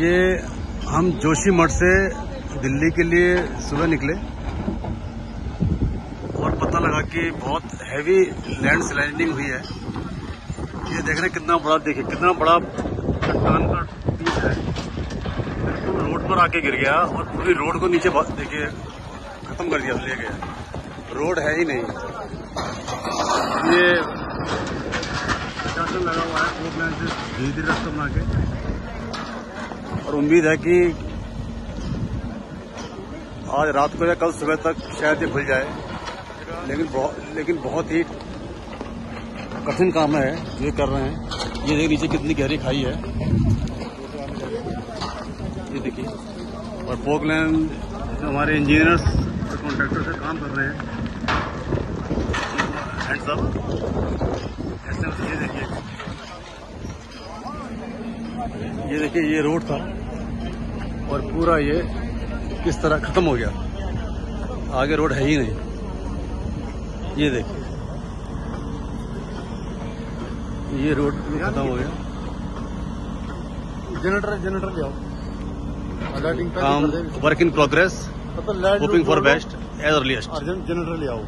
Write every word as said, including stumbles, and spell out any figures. ये हम जोशीमठ से दिल्ली के लिए सुबह निकले और पता लगा कि बहुत हैवी लैंड स्लाइडिंग हुई है। ये देख रहे हैं कितना बड़ा, देखिए कितना बड़ा चट्टान का पीस है, बिल्कुल रोड पर आके गिर गया और पूरी रोड को नीचे देखिए खत्म कर दिया, ले गया, रोड है ही नहीं। ये प्रशासन लगा हुआ है रोड से धीरे धीरे रास्ता बना के, और उम्मीद है कि आज रात को या कल सुबह तक शायद ये खुल जाए, लेकिन बहुत लेकिन बहुत ही कठिन काम है ये कर रहे हैं। ये देखिए नीचे कितनी गहरी खाई है, ये देखिए। और फोकलैंड हमारे इंजीनियर्स और कॉन्ट्रैक्टर से काम कर रहे हैं, हैंड्स अप। ऐसे ये देखिए, ये देखिए ये रोड था और पूरा ये किस तरह खत्म हो गया, आगे रोड है ही नहीं। ये देखिए ये रोड खत्म हो गया। जनरेटर जनरेटर ले आओ, काम work in progress, hoping for best as earliest. Generator ले आओ।